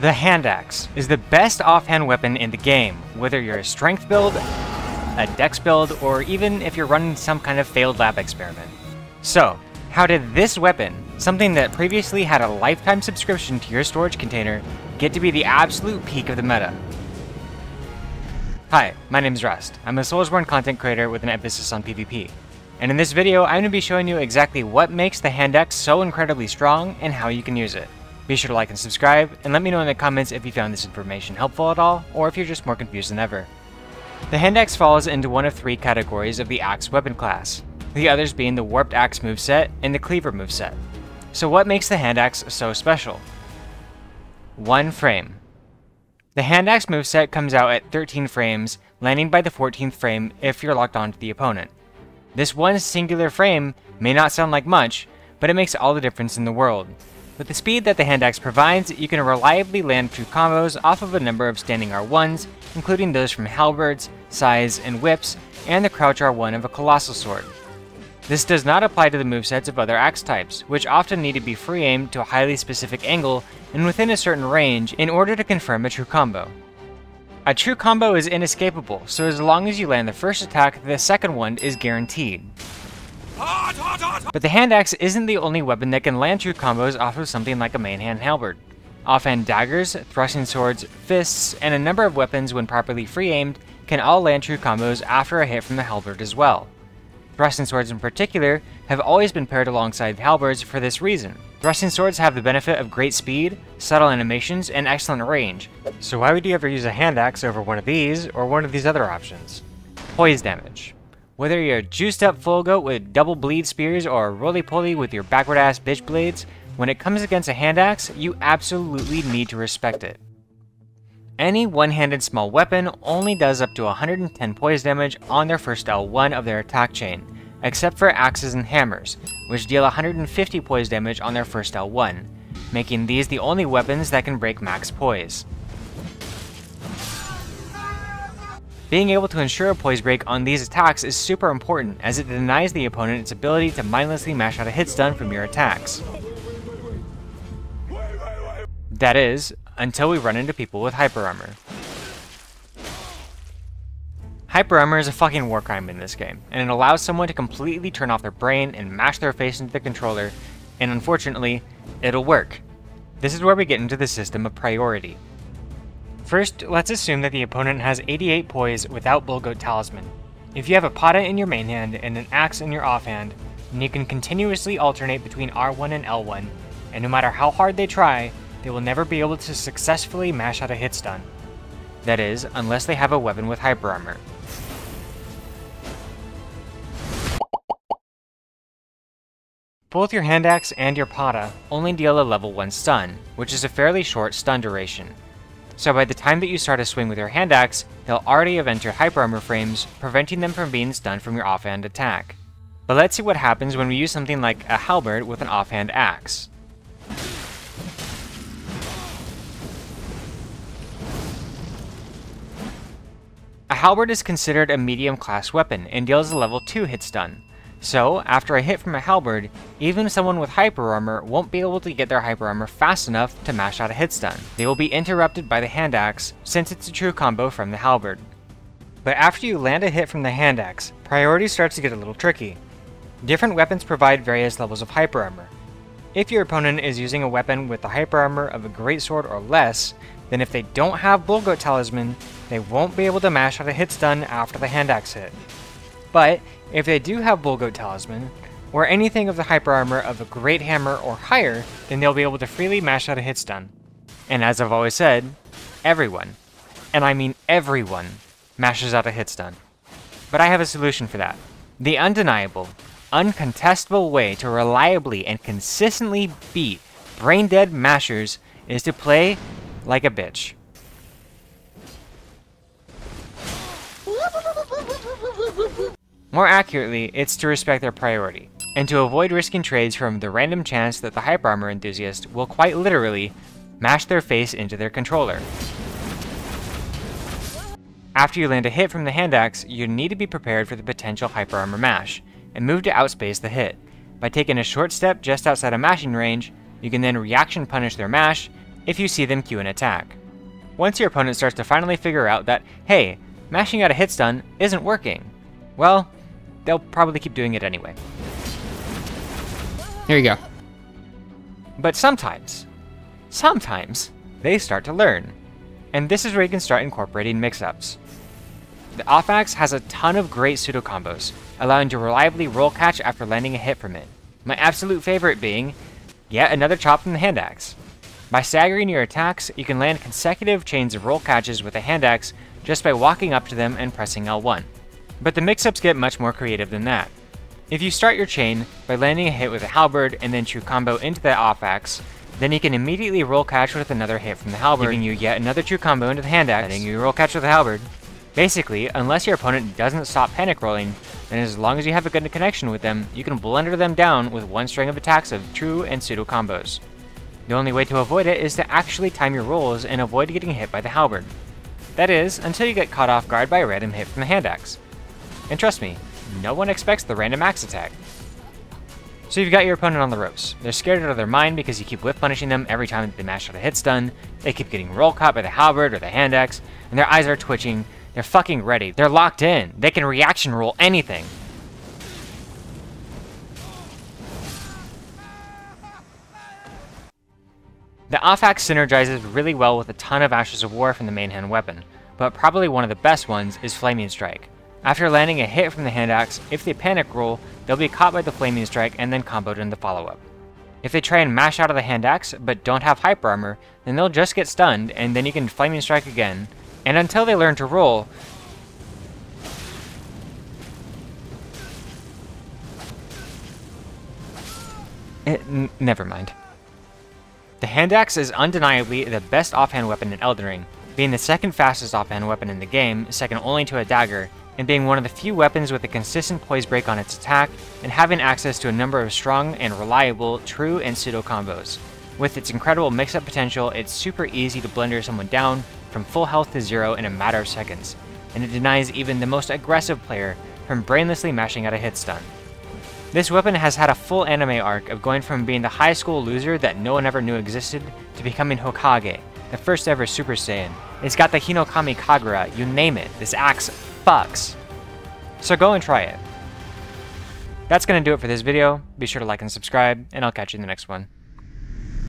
The hand axe is the best offhand weapon in the game, whether you're a strength build, a dex build, or even if you're running some kind of failed lab experiment. So, how did this weapon, something that previously had a lifetime subscription to your storage container, get to be the absolute peak of the meta? Hi, my name's Rust. I'm a Soulsborne content creator with an emphasis on PvP. And in this video, I'm going to be showing you exactly what makes the hand axe so incredibly strong and how you can use it. Be sure to like and subscribe, and let me know in the comments if you found this information helpful at all, or if you're just more confused than ever. The hand axe falls into one of three categories of the axe weapon class, the others being the warped axe moveset and the cleaver moveset. So what makes the hand axe so special? 1 frame. The hand axe moveset comes out at 13 frames, landing by the 14th frame if you're locked onto the opponent. This one singular frame may not sound like much, but it makes all the difference in the world. With the speed that the hand axe provides, you can reliably land true combos off of a number of standing R1s, including those from halberds, scythes, and whips, and the crouch R1 of a colossal sword. This does not apply to the movesets of other axe types, which often need to be free aimed to a highly specific angle and within a certain range in order to confirm a true combo. A true combo is inescapable, so as long as you land the first attack, the second one is guaranteed. But the hand axe isn't the only weapon that can land true combos off of something like a main hand halberd. Offhand daggers, thrusting swords, fists, and a number of weapons when properly free aimed can all land true combos after a hit from the halberd as well. Thrusting swords in particular have always been paired alongside halberds for this reason. Thrusting swords have the benefit of great speed, subtle animations, and excellent range, so why would you ever use a hand axe over one of these or one of these other options? Poise damage. Whether you're a juiced up full goat with double bleed spears or a roly-poly with your backward ass bitch blades, when it comes against a hand axe, you absolutely need to respect it. Any one-handed small weapon only does up to 110 poise damage on their first L1 of their attack chain, except for axes and hammers, which deal 150 poise damage on their first L1, making these the only weapons that can break max poise. Being able to ensure a poise break on these attacks is super important, as it denies the opponent its ability to mindlessly mash out a hit stun from your attacks. That is, until we run into people with hyper armor. Hyper armor is a fucking war crime in this game, and it allows someone to completely turn off their brain and mash their face into the controller, and unfortunately, it'll work. This is where we get into the system of priority. First, let's assume that the opponent has 88 poise without Bullgoat Talisman. If you have a Pata in your main hand and an axe in your offhand, then you can continuously alternate between R1 and L1, and no matter how hard they try, they will never be able to successfully mash out a hit stun. That is, unless they have a weapon with hyper armor. Both your hand axe and your Pata only deal a level 1 stun, which is a fairly short stun duration. So by the time that you start a swing with your hand axe, they'll already have entered hyper armor frames, preventing them from being stunned from your offhand attack. But let's see what happens when we use something like a halberd with an offhand axe. A halberd is considered a medium class weapon and deals a level 2 hit stun. So, after a hit from a halberd, even someone with hyper armor won't be able to get their hyper armor fast enough to mash out a hit stun. They will be interrupted by the hand axe, since it's a true combo from the halberd. But after you land a hit from the hand axe, priority starts to get a little tricky. Different weapons provide various levels of hyper armor. If your opponent is using a weapon with the hyper armor of a greatsword or less, then if they don't have Bullgoat Talisman, they won't be able to mash out a hit stun after the hand axe hit. But if they do have Bullgoat Talisman, or anything of the hyper armor of a great hammer or higher, then they'll be able to freely mash out a hit stun. And as I've always said, everyone, and I mean everyone, mashes out a hit stun. But I have a solution for that. The undeniable, uncontestable way to reliably and consistently beat brain-dead mashers is to play like a bitch. More accurately, it's to respect their priority, and to avoid risking trades from the random chance that the hyper armor enthusiast will quite literally mash their face into their controller. After you land a hit from the hand axe, you need to be prepared for the potential hyper armor mash, and move to outspace the hit. By taking a short step just outside of mashing range, you can then reaction punish their mash, if you see them cue an attack. Once your opponent starts to finally figure out that, hey, mashing out a hit stun isn't working, well, they'll probably keep doing it anyway. There you go. But sometimes, they start to learn. And this is where you can start incorporating mix-ups. The off-axe has a ton of great pseudo-combos, allowing to reliably roll-catch after landing a hit from it. My absolute favorite being, yet another chop from the hand-axe. By staggering your attacks, you can land consecutive chains of roll-catches with a hand-axe just by walking up to them and pressing L1. But the mix-ups get much more creative than that. If you start your chain by landing a hit with a halberd and then true combo into the off-axe, then you can immediately roll catch with another hit from the halberd, giving you yet another true combo into the hand axe, letting you roll catch with the halberd. Basically, unless your opponent doesn't stop panic rolling, then as long as you have a good connection with them, you can blender them down with one string of attacks of true and pseudo combos. The only way to avoid it is to actually time your rolls and avoid getting hit by the halberd. That is, until you get caught off guard by a random hit from the hand axe. And trust me, no one expects the random axe attack. So you've got your opponent on the ropes. They're scared out of their mind because you keep whiff punishing them every time they mash out a hit stun, they keep getting roll caught by the halberd or the hand axe, and their eyes are twitching, they're fucking ready, they're locked in, they can reaction roll anything. The off-axe synergizes really well with a ton of Ashes of War from the main hand weapon, but probably one of the best ones is Flaming Strike. After landing a hit from the hand axe, if they panic roll, they'll be caught by the Flaming Strike and then comboed in the follow-up. If they try and mash out of the hand axe, but don't have Hyper Armor, then they'll just get stunned, and then you can Flaming Strike again, and until they learn to roll, never mind. The hand axe is undeniably the best offhand weapon in Elden Ring, being the second fastest offhand weapon in the game, second only to a dagger, and being one of the few weapons with a consistent poise break on its attack, and having access to a number of strong and reliable true and pseudo combos. With its incredible mix-up potential, it's super easy to blender someone down from full health to zero in a matter of seconds, and it denies even the most aggressive player from brainlessly mashing out a hit stun. This weapon has had a full anime arc of going from being the high school loser that no one ever knew existed to becoming Hokage, the first ever Super Saiyan. It's got the Hinokami Kagura, you name it, this axe fucks. So go and try it. That's going to do it for this video. Be sure to like and subscribe, and I'll catch you in the next one.